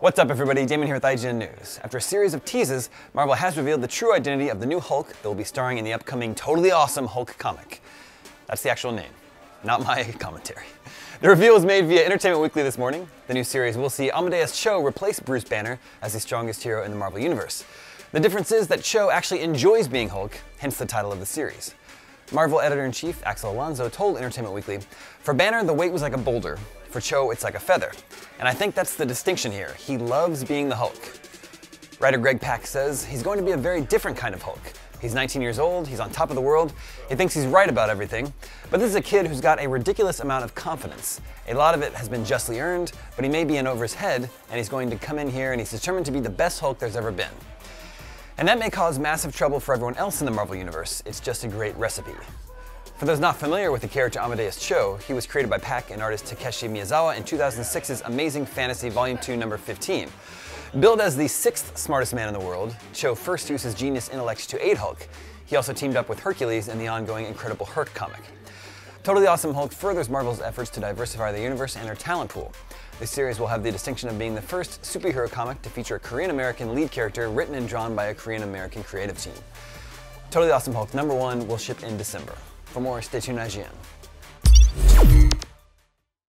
What's up everybody, Damon here with IGN News. After a series of teases, Marvel has revealed the true identity of the new Hulk that will be starring in the upcoming Totally Awesome Hulk comic. That's the actual name, not my commentary. The reveal was made via Entertainment Weekly this morning. The new series will see Amadeus Cho replace Bruce Banner as the strongest hero in the Marvel Universe. The difference is that Cho actually enjoys being Hulk, hence the title of the series. Marvel Editor-in-Chief Axel Alonso told Entertainment Weekly, "For Banner, the weight was like a boulder. For Cho, it's like a feather. And I think that's the distinction here. He loves being the Hulk." Writer Greg Pak says he's going to be a very different kind of Hulk. He's 19 years old, he's on top of the world, he thinks he's right about everything, but this is a kid who's got a ridiculous amount of confidence. A lot of it has been justly earned, but he may be in over his head, and he's going to come in here and he's determined to be the best Hulk there's ever been. And that may cause massive trouble for everyone else in the Marvel Universe. It's just a great recipe. For those not familiar with the character Amadeus Cho, he was created by Pak and artist Takeshi Miyazawa in 2006's Amazing Fantasy Volume 2, Number 15. Billed as the 6th smartest man in the world, Cho first used his genius intellect to aid Hulk. He also teamed up with Hercules in the ongoing Incredible Herc comic. Totally Awesome Hulk furthers Marvel's efforts to diversify the universe and their talent pool. The series will have the distinction of being the first superhero comic to feature a Korean-American lead character written and drawn by a Korean-American creative team. Totally Awesome Hulk #1 will ship in December. For more, stay tuned IGN.